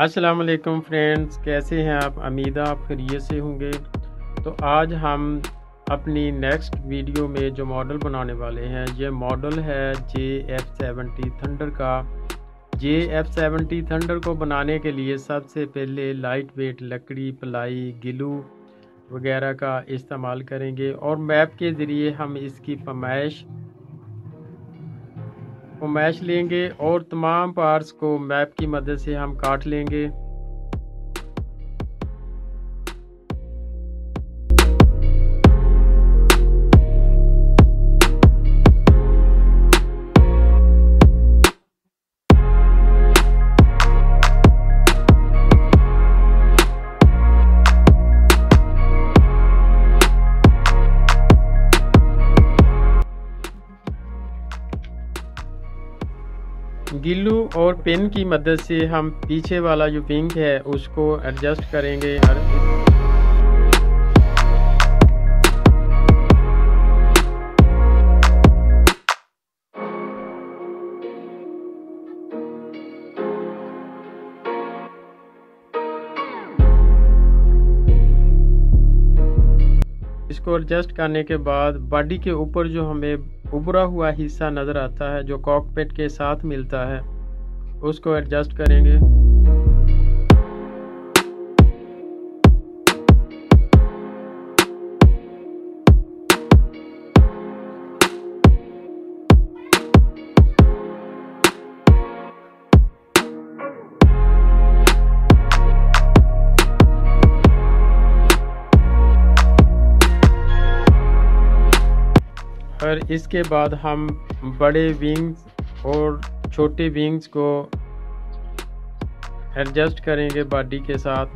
अस्सलाम वालेकुम फ्रेंड्स, कैसे हैं आप? उम्मीद है आप खैरियत से होंगे। तो आज हम अपनी नेक्स्ट वीडियो में जो मॉडल बनाने वाले हैं, ये मॉडल है JF-17 थंडर का। JF-17 थंडर को बनाने के लिए सबसे पहले लाइट वेट लकड़ी, प्लाई, गिलू वगैरह का इस्तेमाल करेंगे और मैप के ज़रिए हम इसकी फरमाइश लेंगे और तमाम पार्ट्स को मैप की मदद से हम काट लेंगे। गिल्लू और पेन की मदद से हम पीछे वाला जो विंग है उसको एडजस्ट करेंगे। इसको एडजस्ट करने के बाद बॉडी के ऊपर जो हमें उभरा हुआ हिस्सा नज़र आता है जो कॉकपिट के साथ मिलता है, उसको एडजस्ट करेंगे। और इसके बाद हम बड़े विंग्स और छोटे विंग्स को एडजस्ट करेंगे बॉडी के साथ।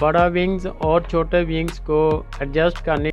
बड़ा विंग्स और छोटे विंग्स को एडजस्ट करने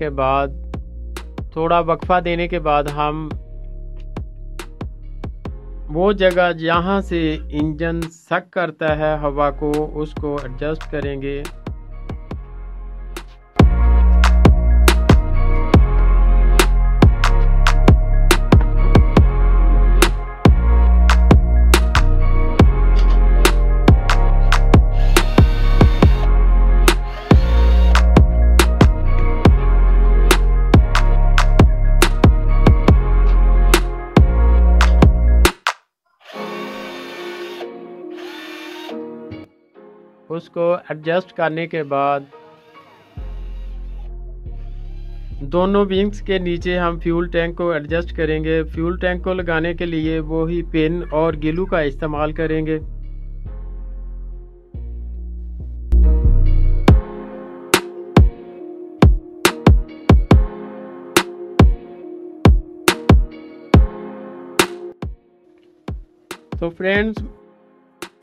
के बाद, थोड़ा वक्फा देने के बाद हम वो जगह जहाँ से इंजन सक करता है हवा को, उसको एडजस्ट करेंगे। उसको एडजस्ट करने के बाद दोनों विंग्स के नीचे हम फ्यूल टैंक को एडजस्ट करेंगे। फ्यूल टैंक को लगाने के लिए वो ही पेन और गिलू का इस्तेमाल करेंगे। तो फ्रेंड्स,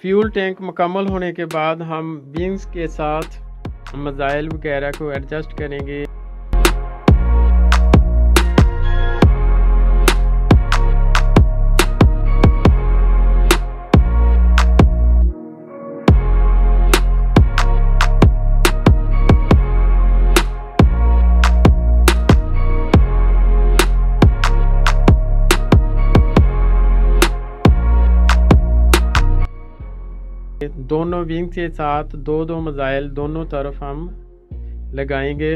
फ्यूल टैंक मुकम्मल होने के बाद हम विंग्स के साथ मिसाइल वगैरह को एडजस्ट करेंगे। दोनों विंग के साथ दो दो मिसाइल दोनों तरफ हम लगाएंगे।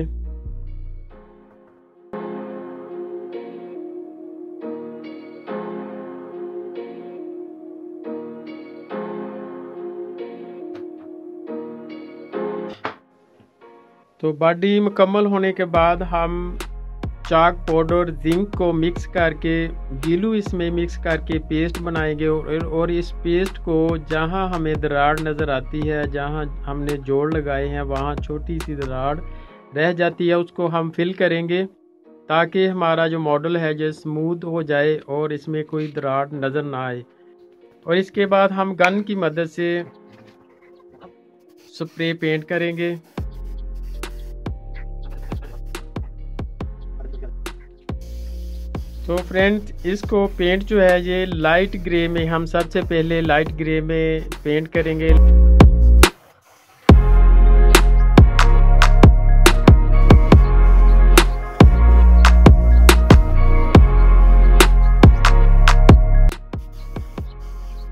तो बॉडी मुकम्मल होने के बाद हम चाक पाउडर जिंक को मिक्स करके गीलू इसमें मिक्स करके पेस्ट बनाएंगे और इस पेस्ट को जहां हमें दरार नज़र आती है, जहां हमने जोड़ लगाए हैं वहां छोटी सी दरार रह जाती है, उसको हम फिल करेंगे ताकि हमारा जो मॉडल है जो स्मूथ हो जाए और इसमें कोई दरार नज़र ना आए। और इसके बाद हम गन की मदद से स्प्रे पेंट करेंगे। तो फ्रेंड्स, इसको पेंट जो है ये लाइट ग्रे में, हम सबसे पहले लाइट ग्रे में पेंट करेंगे।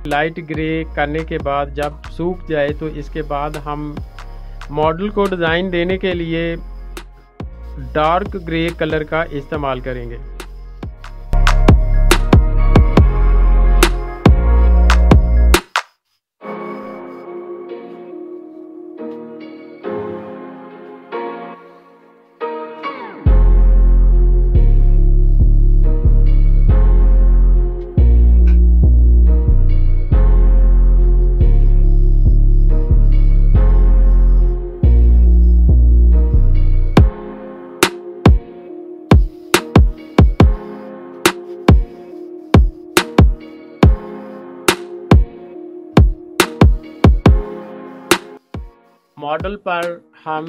लाइट ग्रे करने के बाद जब सूख जाए तो इसके बाद हम मॉडल को डिज़ाइन देने के लिए डार्क ग्रे कलर का इस्तेमाल करेंगे। मॉडल पर हम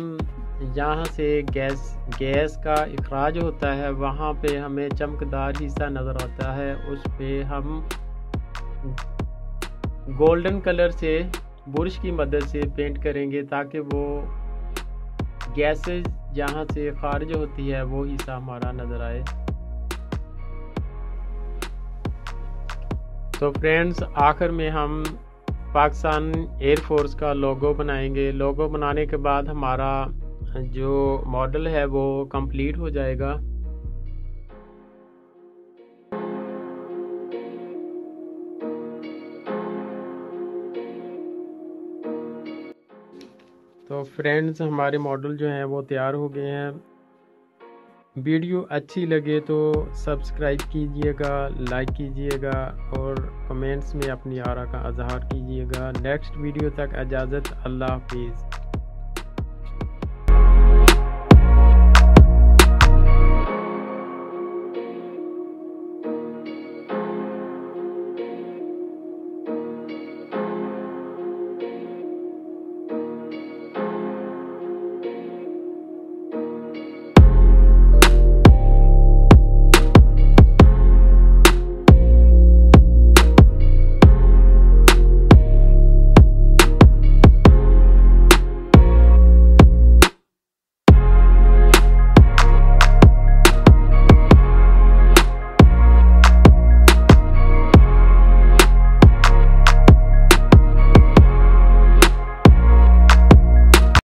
जहाँ से गैस का इखराज होता है वहाँ पे हमें चमकदार हिस्सा नज़र आता है, उस पर हम गोल्डन कलर से ब्रश की मदद से पेंट करेंगे ताकि वो गैसेज जहाँ से ख़ारिज होती है वो हिस्सा हमारा नज़र आए। तो फ्रेंड्स, आखिर में हम पाकिस्तान एयरफोर्स का लोगो बनाएंगे। लोगो बनाने के बाद हमारा जो मॉडल है वो कंप्लीट हो जाएगा। तो फ्रेंड्स, हमारे मॉडल जो हैं वो तैयार हो गए हैं। वीडियो अच्छी लगे तो सब्सक्राइब कीजिएगा, लाइक कीजिएगा और कमेंट्स में अपनी आरा का इज़हार कीजिएगा। नेक्स्ट वीडियो तक इजाज़त, अल्लाह हाफिज़।